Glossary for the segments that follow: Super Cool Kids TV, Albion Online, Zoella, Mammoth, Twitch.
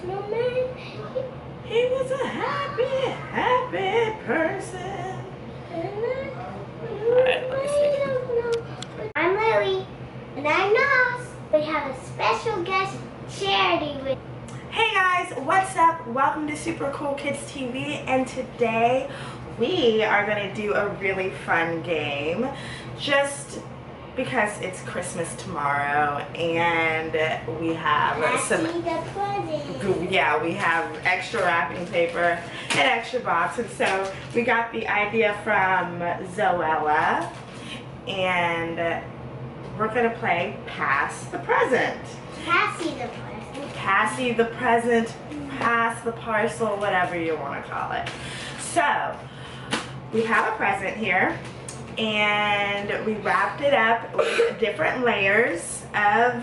snowman? He was a happy person. I'm Lily. And I'm Nos. We have a special guest, Charity, with. Hey guys, what's up? Welcome to Super Cool Kids TV, and today we are going to do a really fun game just because it's Christmas tomorrow and we have we have extra wrapping paper and extra boxes. So we got the idea from Zoella and we're going to play Pass the Present. Passy the present. Passy the present, pass the parcel, whatever you want to call it. So we have a present here, and we wrapped it up with different layers of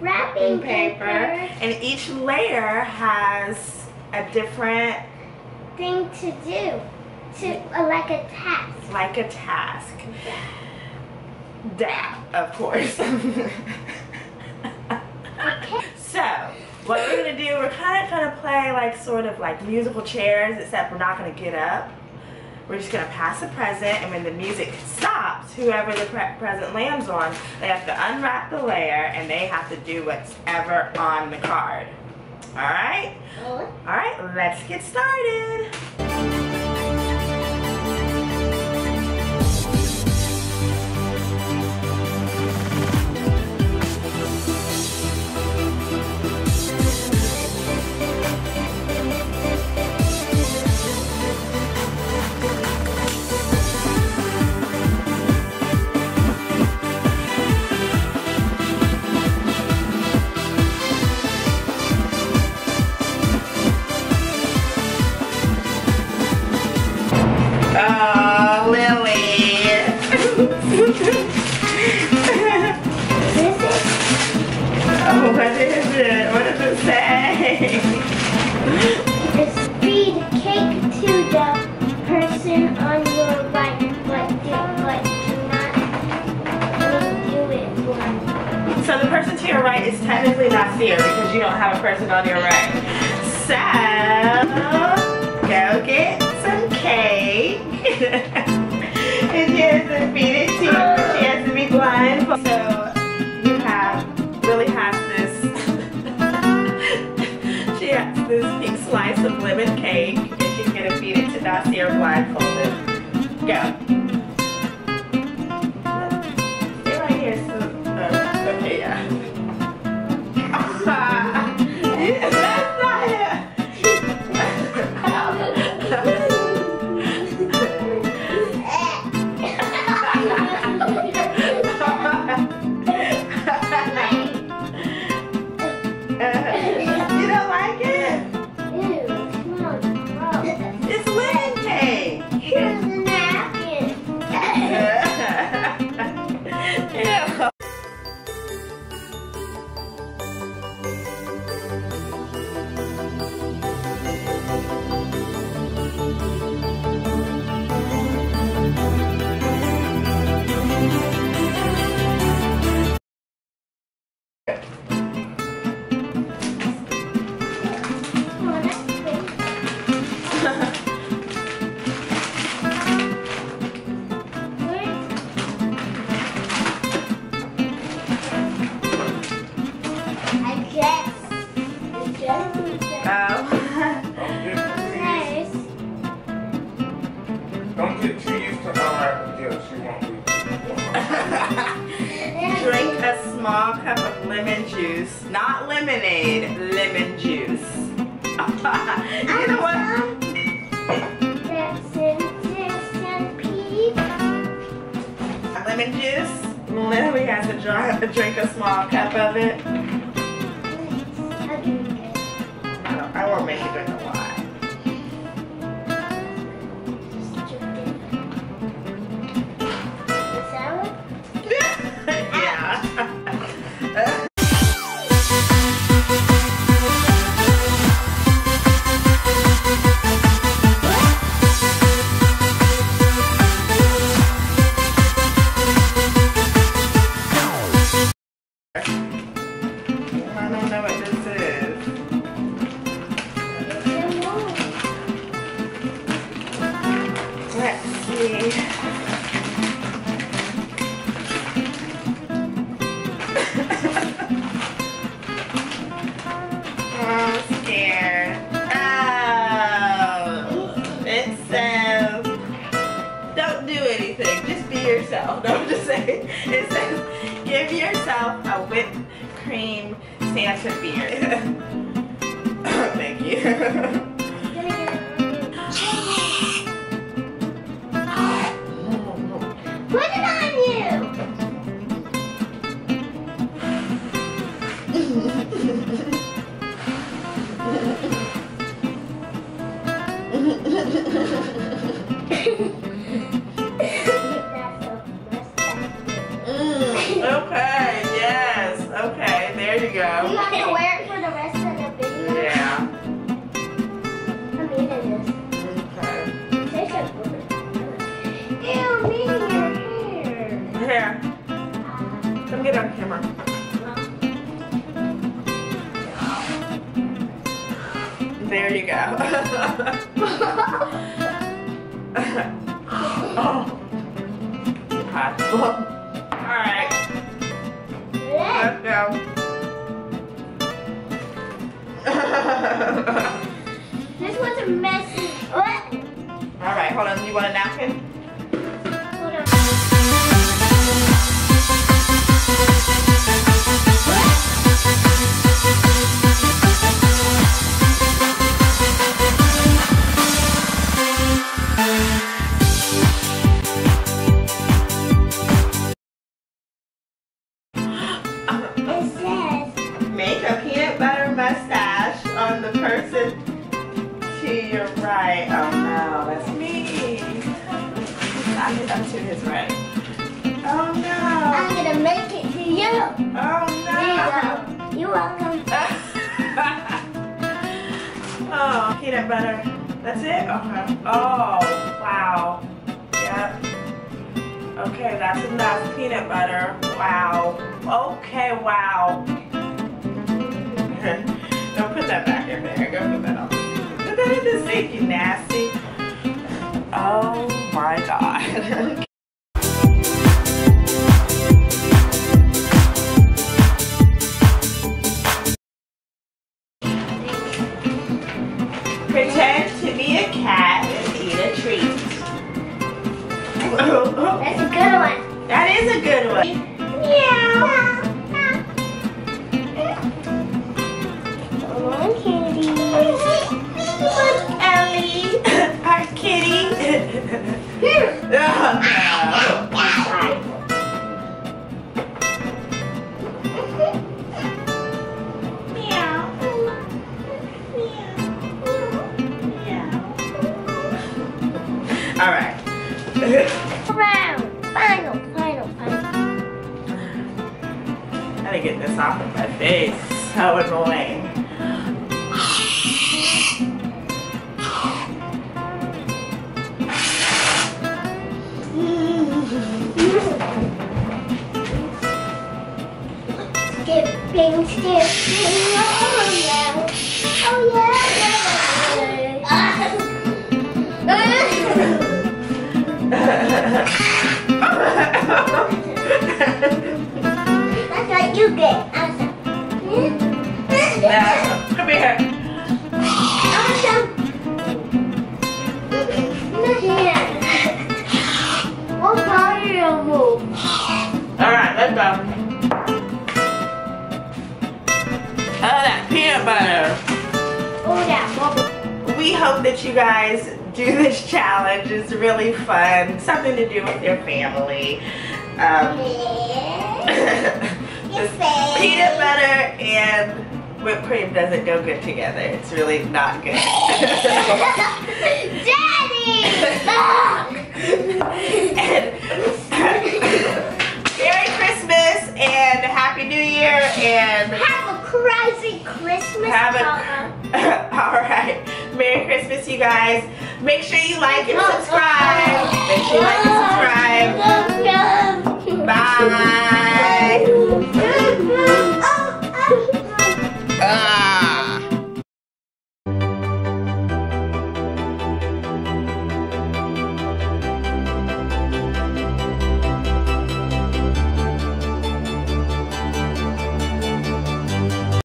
wrapping paper, and each layer has a different thing to do, like a task. Like a task. Dab, of course. Okay. So, what we're gonna do? We're kind of gonna play like sort of like musical chairs, except we're not gonna get up. We're just going to pass a present, and when the music stops, whoever the present lands on, they have to unwrap the layer, and they have to do whatever on the card. Alright? Alright, let's get started! What does it say? It's feed cake to the person on your right, but cannot do it for. So the person to your right is technically not here because you don't have a person on your right. So go get some cake. And she has to feed it to you. She has to be blind. So you have really have. This pink slice of lemon cake, and she's gonna feed it to Dossier blindfolded. Go. Stay right here. So, okay, yeah. That's not it. You don't like it? Don't get too used to how happy it is, you won't lose it. Drink a small cup of lemon juice. Not lemonade, lemon juice. You know what? Lemon juice? Lily has to drink a small cup of it. I won't make you drink a lot. I don't know what this is. yourself, no, I'm just saying, it says, give yourself a whipped cream Santa beard. Thank you. Put it on you. Okay, yes. Okay, there you go. You have to wear it for the rest of the video. Yeah. I'm eating this. Okay. It tastes like food. Ew, me, your hair. Hair. Come get on camera. There you go. Oh. Hot. All right. Let's go. This one's a messy. What? All right, hold on. You want a napkin? Right, oh no, that's me. I think I'm to his right. Oh no. I'm gonna make it to you. Oh no. You're welcome. Oh, peanut butter. That's it? Okay. Oh, wow. Yep. Okay, that's enough peanut butter. Wow. Okay, wow. Don't put that back in there. Go put that on. This make you nasty. Oh my god. Pretend to be a cat and eat a treat. That's a good one. That is a good one. Meow. Alright. Round. Final. Gotta get this off of my face. So annoying. Skipping, skipping. Oh, yeah. Oh, yeah. That's what you get. Awesome. Awesome. Come here. Awesome. Not here. What part of your move? Alright, let's go. Oh, that peanut butter. Oh, yeah. We hope that you guys do this challenge. It's really fun. Something to do with your family. This peanut butter and whipped cream doesn't go good together. It's really not good. Daddy! Merry Christmas and Happy New Year and have a crazy Christmas. Alright. Merry Christmas, you guys. Make sure you like and subscribe. Make sure you like